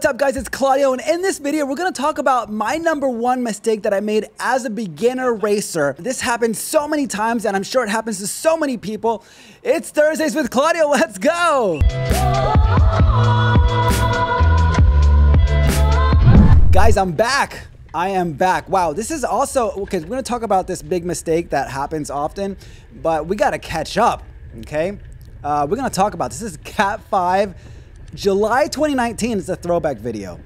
What's up, guys? It's Claudio, and in this video, we're gonna talk about my #1 mistake that I made as a beginner racer. This happens so many times, and I'm sure it happens to so many people. It's Thursdays with Claudio. Let's go! Guys, I'm back. I am back. Wow, this is also, okay, we're gonna talk about this big mistake that happens often, but we gotta catch up, okay? We're gonna talk about, this is Cat 5, July 2019, it's a throwback video.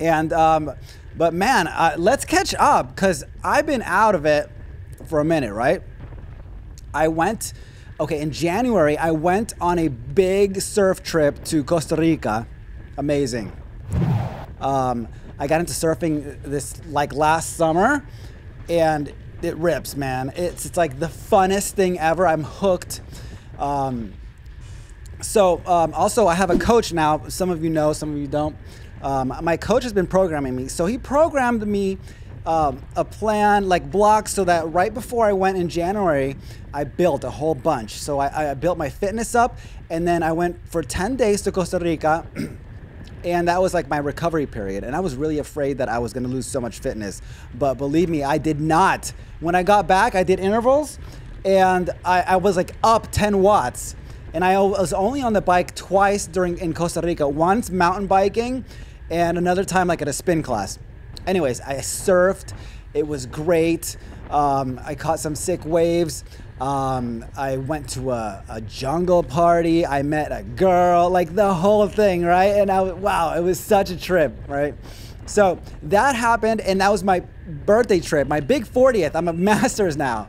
And, but man, let's catch up, because I've been out of it for a minute, right? I went, okay, in January, I went on a big surf trip to Costa Rica. Amazing. I got into surfing this like last summer, and it rips, man. It's like the funnest thing ever. I'm hooked. Also I have a coach now. Some of you know, some of you don't. My coach has been programming me. So he programmed me a plan, like blocks, so that right before I went in January, I built a whole bunch. So I built my fitness up, and then I went for 10 days to Costa Rica. And that was like my recovery period. And I was really afraid that I was gonna lose so much fitness. But believe me, I did not. When I got back, I did intervals, and I was like up 10 watts. And I was only on the bike twice in Costa Rica. Once mountain biking, and another time like at a spin class. Anyways, I surfed, it was great. I caught some sick waves. I went to a jungle party. I met a girl, like the whole thing, right? And wow, it was such a trip, right? So that happened, and that was my birthday trip, my big 40th. I'm a master's now.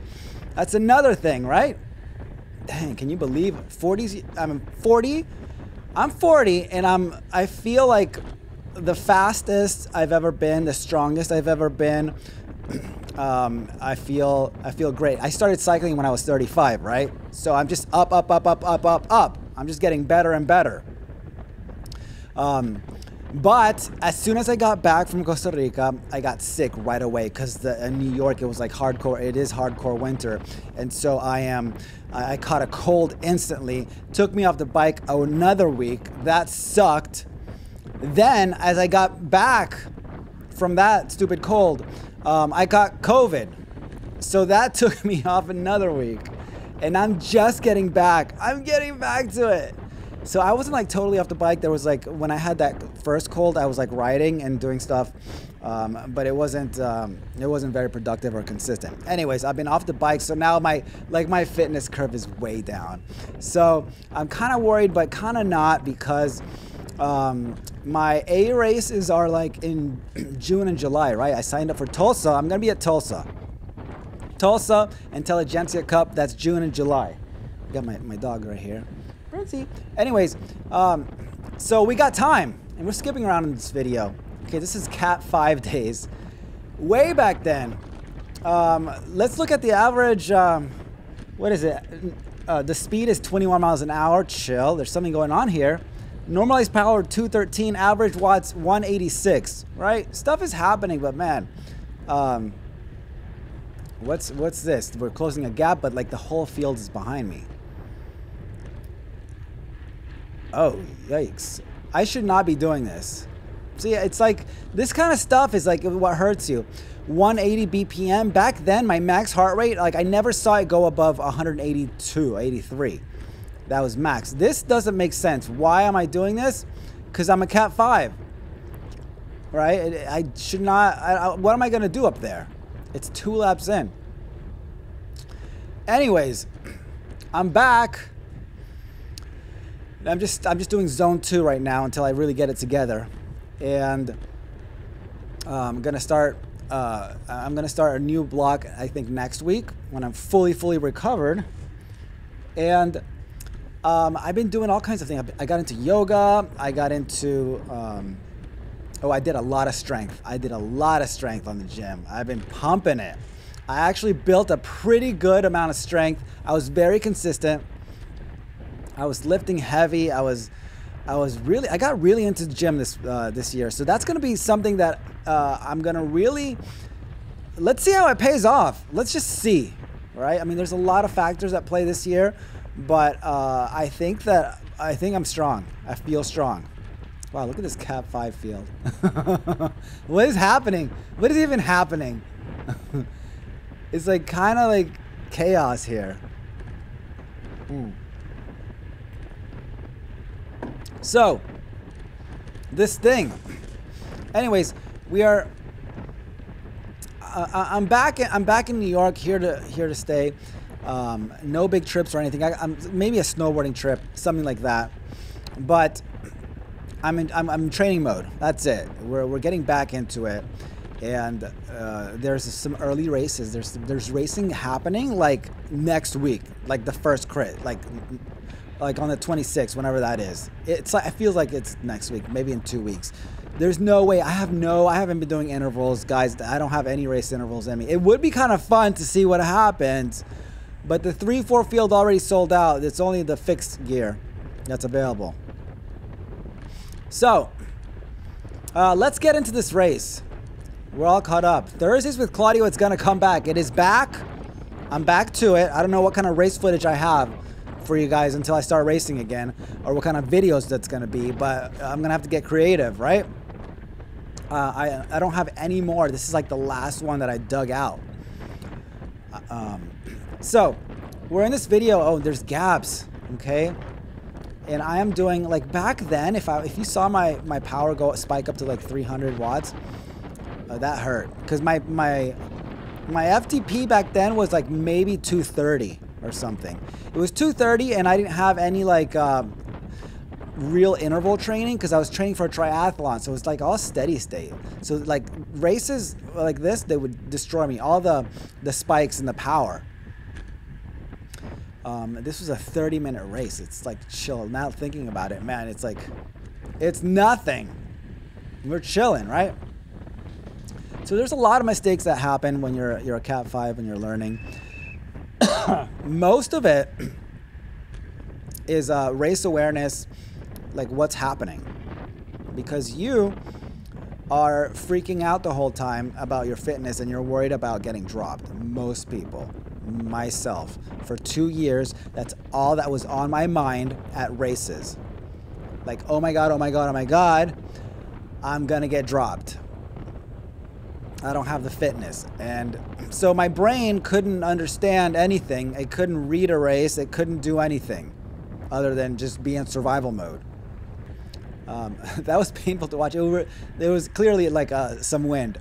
That's another thing, right? Dang, can you believe 40s? I'm 40, and I feel like the fastest I've ever been, the strongest I've ever been. I feel great. I started cycling when I was 35, right? So I'm just up. I'm just getting better and better. But as soon as I got back from Costa Rica, I got sick right away, because in New York, it was like hardcore. It is hardcore winter. And so I caught a cold instantly, took me off the bike another week. That sucked. Then as I got back from that stupid cold, I got COVID, so that took me off another week, and I'm just getting back. I'm getting back to it. So I wasn't like totally off the bike. There was like, when I had that first cold, I was like riding and doing stuff, but it wasn't very productive or consistent. Anyways, I've been off the bike, so now my fitness curve is way down. So I'm kind of worried, but kind of not, because my A races are like in June and July, right? I signed up for Tulsa. I'm gonna be at Tulsa Intelligentsia Cup. That's June and July. Got my dog right here. Anyways, so we got time, and we're skipping around in this video. Okay, this is Cat 5 days. Way back then, let's look at the average. What is it? The speed is 21 miles an hour. Chill. There's something going on here. Normalized power 213, average watts 186, right? Stuff is happening, but man, what's this? We're closing a gap, but like the whole field is behind me. Oh, yikes. I should not be doing this. See, it's like, this kind of stuff is like what hurts you. 180 BPM, back then my max heart rate, like I never saw it go above 182, 83. That was max. This doesn't make sense. Why am I doing this? Because I'm a Cat 5, right? I should not, what am I gonna do up there? It's 2 laps in. Anyways, I'm back. I'm just doing zone 2 right now until I really get it together. And I'm gonna start a new block, I think next week, when I'm fully recovered. And I've been doing all kinds of things. I got into yoga. I got into, I did a lot of strength. I did a lot of strength on the gym. I've been pumping it. I actually built a pretty good amount of strength. I was very consistent. I was lifting heavy. I got really into the gym this year. So that's gonna be something that I'm gonna really, let's see how it pays off. Let's just see, right? I mean, there's a lot of factors at play this year. But I think I'm strong. I feel strong. Wow, look at this Cat 5 field. What is happening? What is even happening? It's like kind of like chaos here. So, this thing. Anyways, we are. I'm back in New York, here to stay. No big trips or anything. Maybe a snowboarding trip, something like that. But I'm in training mode. That's it. We're getting back into it, and there's some early races. There's racing happening like next week, like the first crit, like on the 26th, whenever that is. It feels like it's next week, maybe in 2 weeks. There's no way. I haven't been doing intervals, guys. I don't have any race intervals in me. It would be kind of fun to see what happens, but the 3-4 field already sold out. It's only the fixed gear that's available. So, let's get into this race. We're all caught up. Thursdays with Claudio, it's gonna come back. It is back. I'm back to it. I don't know what kind of race footage I have for you guys until I start racing again, or what kind of videos that's gonna be, but I'm gonna have to get creative, right? I don't have any more. This is like the last one that I dug out. So, we're in this video. Oh, there's gaps, okay? And I am doing, like back then, if you saw my power go spike up to like 300 watts, that hurt. Because my FTP back then was like maybe 230 or something. It was 230 and I didn't have any like real interval training because I was training for a triathlon. So it was like all steady state. So like races like this, they would destroy me. All the spikes and the power. This was a 30-minute race. It's like chill. Now thinking about it, man, it's like, it's nothing. We're chilling, right? So there's a lot of mistakes that happen when you're a Cat 5 and you're learning. Most of it is race awareness, like what's happening, because you are freaking out the whole time about your fitness and you're worried about getting dropped. Most people. Myself, for 2 years, that's all that was on my mind at races. Like, oh my God, oh my God, oh my God, I'm gonna get dropped. I don't have the fitness. And so my brain couldn't understand anything. It couldn't read a race. It couldn't do anything other than just be in survival mode. That was painful to watch. There was clearly like some wind.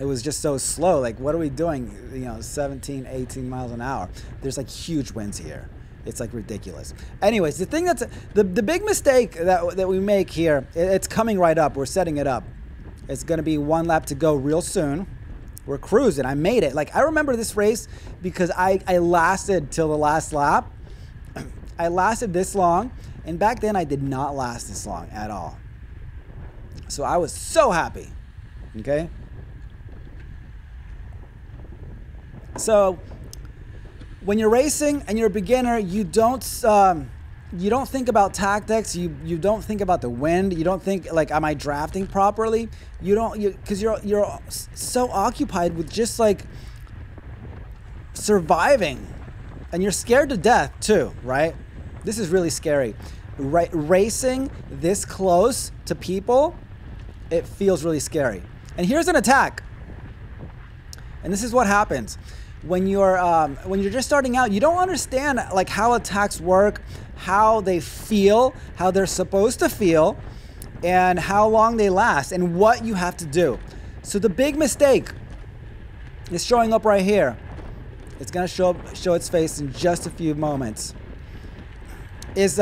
It was just so slow. Like, what are we doing? You know, 17, 18 miles an hour. There's like huge winds here. It's like ridiculous. Anyways, the thing that's the big mistake that we make here, it's coming right up. We're setting it up. It's gonna be one lap to go real soon. We're cruising. I made it. Like, I remember this race because I lasted till the last lap. I lasted this long. And back then I did not last this long at all. So I was so happy, okay? So, when you're racing and you're a beginner, you don't think about tactics. You don't think about the wind. You don't think like, am I drafting properly? You don't, because you're so occupied with just like surviving, and you're scared to death too, right? This is really scary, right? Racing this close to people, it feels really scary. And here's an attack, and this is what happens. When you're just starting out, you don't understand like how attacks work, how they feel, how they're supposed to feel, and how long they last, and what you have to do. So the big mistake is showing up right here. It's gonna show its face in just a few moments. Is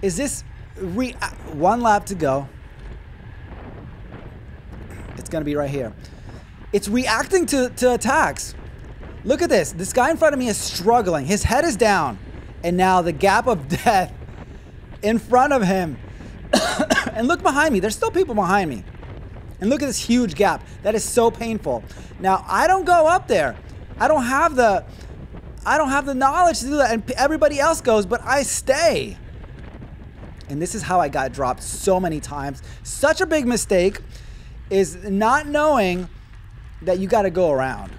this one lap to go? It's gonna be right here. It's reacting to attacks. Look at this. This guy in front of me is struggling. His head is down. And now the gap of death in front of him. And look behind me. There's still people behind me. And look at this huge gap. That is so painful. Now, I don't go up there. I don't have the knowledge to do that. And everybody else goes, but I stay. And this is how I got dropped so many times. Such a big mistake is not knowing that you gotta go around,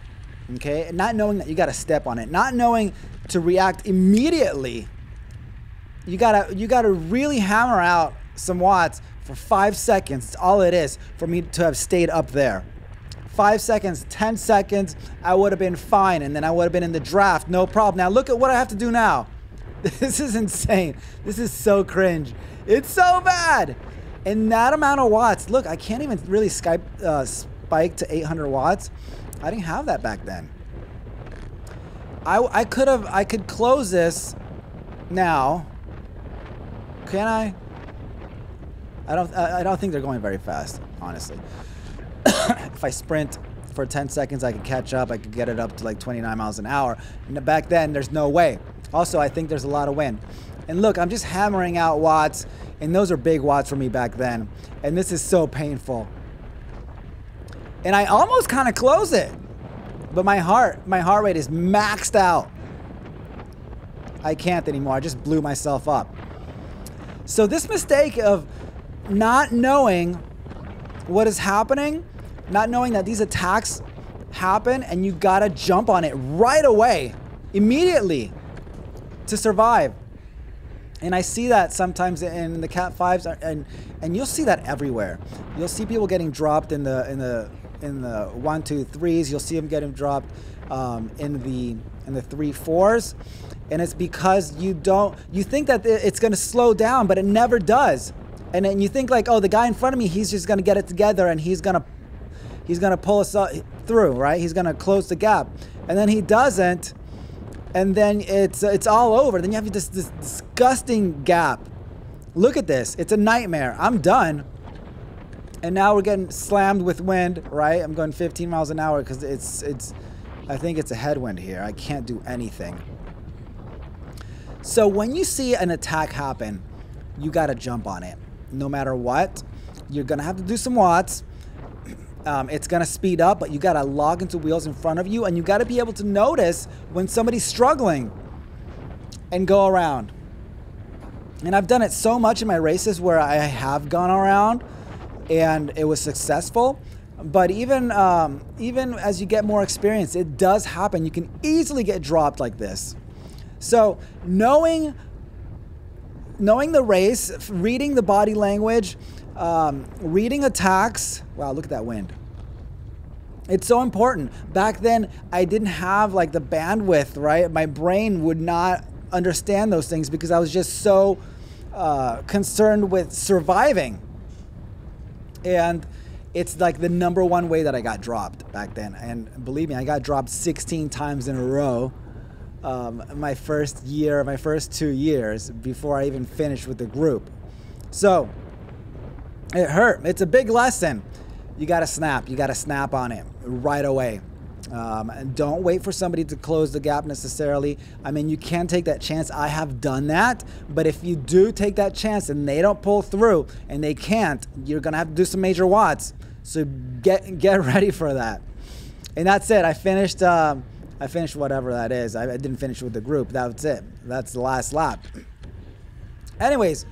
okay? Not knowing that you gotta step on it, not knowing to react immediately. You gotta really hammer out some watts for 5 seconds. It's all it is for me to have stayed up there. 5 seconds, 10 seconds, I would have been fine, and then I would have been in the draft, no problem. Now look at what I have to do now. This is insane. This is so cringe. It's so bad. And that amount of watts, look, I can't even really spike to 800 watts. I didn't have that back then. I could have, I could close this now. Can I? I don't think they're going very fast, honestly. If I sprint for 10 seconds, I could catch up. I could get it up to like 29 miles an hour. And back then, there's no way. Also, I think there's a lot of wind. And look, I'm just hammering out watts, and those are big watts for me back then. And this is so painful. And I almost kind of close it, but my heart rate is maxed out. I can't anymore. I just blew myself up. So this mistake of not knowing what is happening, not knowing that these attacks happen, and you gotta jump on it right away, immediately, to survive. And I see that sometimes in the Cat 5s, and you'll see that everywhere. You'll see people getting dropped in the 1, 2, 3s. You'll see them getting dropped in the 3, 4s, and it's because you think that it's gonna slow down, but it never does. And then you think like, oh, the guy in front of me, he's just gonna get it together and he's gonna pull us through, right? He's gonna close the gap, and then he doesn't, and then it's all over. Then you have this disgusting gap. Look at this, it's a nightmare. I'm done. And now we're getting slammed with wind, right? I'm going 15 miles an hour because it's I think it's a headwind here. I can't do anything. So when you see an attack happen, you gotta jump on it. No matter what, you're gonna have to do some watts. It's gonna speed up, but you gotta log into wheels in front of you, and you gotta be able to notice when somebody's struggling and go around. And I've done it so much in my races where I have gone around and it was successful. But even as you get more experience, it does happen. You can easily get dropped like this. So knowing the race, reading the body language, reading attacks. Wow, look at that wind. It's so important. Back then, I didn't have like the bandwidth, right? My brain would not understand those things because I was just so concerned with surviving. And it's like the number one way that I got dropped back then. And believe me, I got dropped 16 times in a row. My first 2 years before I even finished with the group. So it hurt. It's a big lesson. You got to snap. You got to snap on it right away. And don't wait for somebody to close the gap necessarily. I mean, you can take that chance. I have done that. But if you do take that chance and they don't pull through and they can't, you're going to have to do some major watts. So get ready for that. And that's it. I finished whatever that is. I didn't finish with the group. That's it. That's the last lap. Anyways,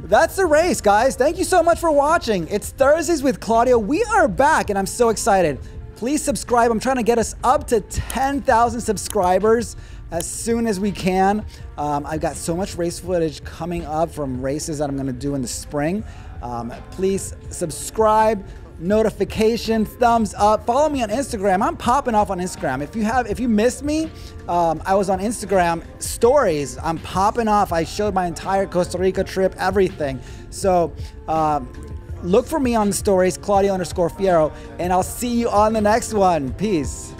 that's the race, guys. Thank you so much for watching. It's Thursdays with Claudio. We are back, and I'm so excited. Please subscribe. I'm trying to get us up to 10,000 subscribers as soon as we can. I've got so much race footage coming up from races that I'm going to do in the spring. Please subscribe. Notifications, thumbs up, follow me on Instagram. I'm popping off on Instagram. If you missed me, I was on Instagram stories. I'm popping off. I showed my entire Costa Rica trip, everything. So look for me on the stories, Claudio_Fiero, and I'll see you on the next one. Peace.